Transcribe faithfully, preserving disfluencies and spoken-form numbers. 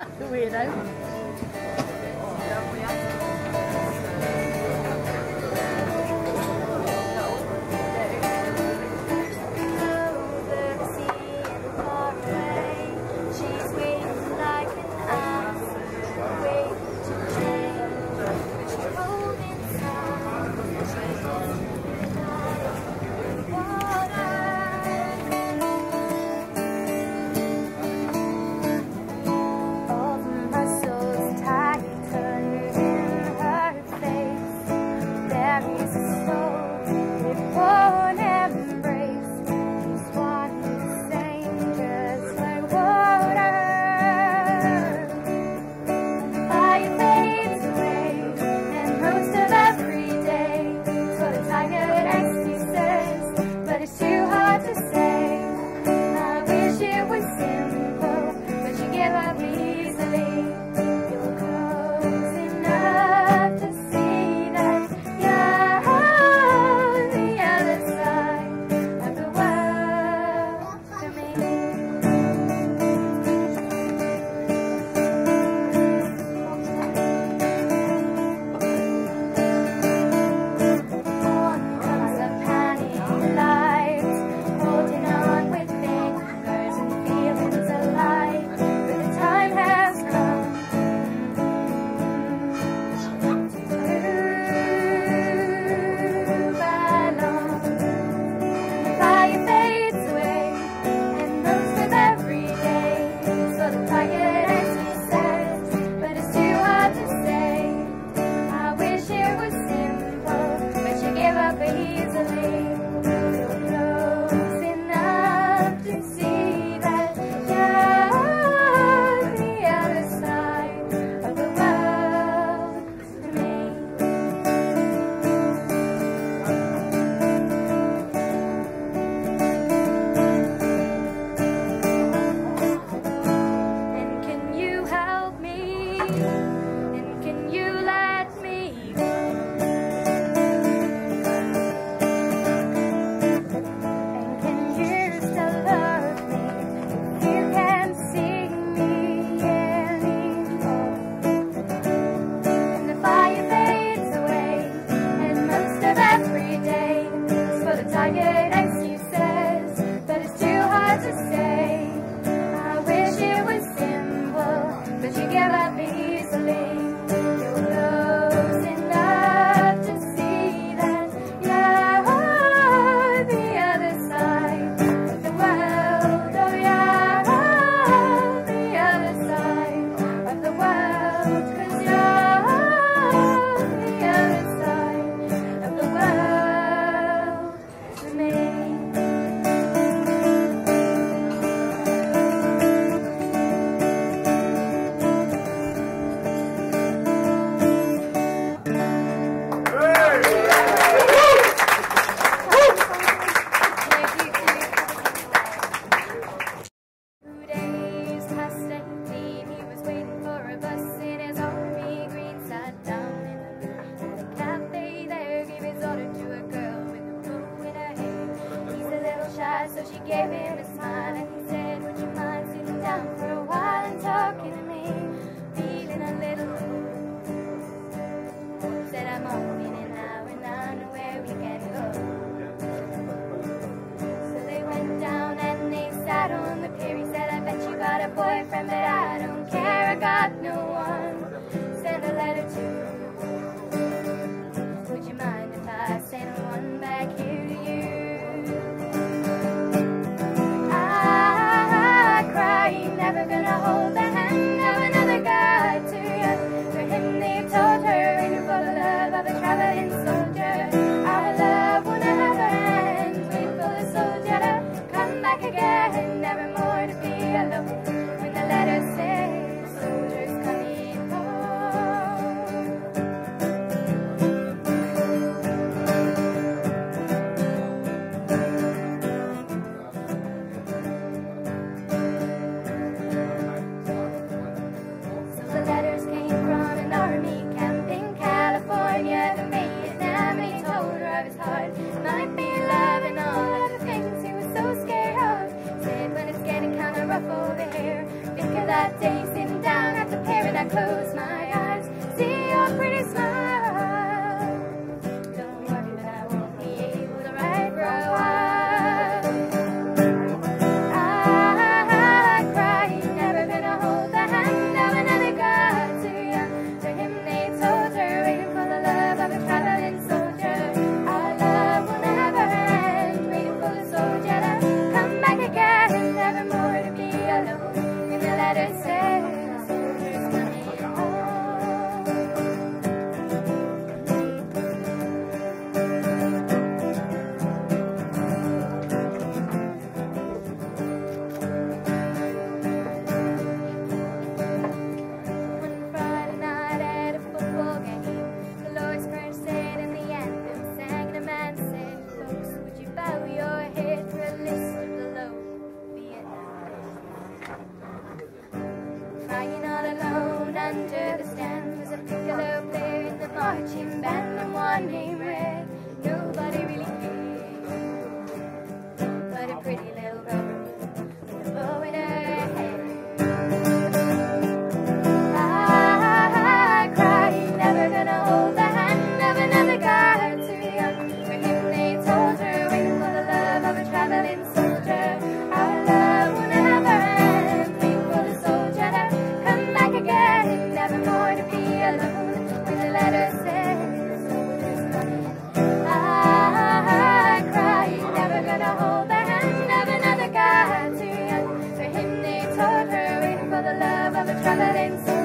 Te voy a dar algo. So she gave him a smile and he said, would you mind sitting down for a while and talking to me? Feeling a little blue. Said I'm only an hour and I know where we can go. So they went down and they sat on the pier. He said, I bet you got a boyfriend, but I don't care, I got no one. Sent a letter to, would you mind if I sent one back here to you? Never gonna hold the hand of another guy to you. For him they've told her, and for the love of a traveling soldier, our love will never end. Wait for the soldier to come back again, never more to be alone. When the letter says, soldiers coming. excelencia.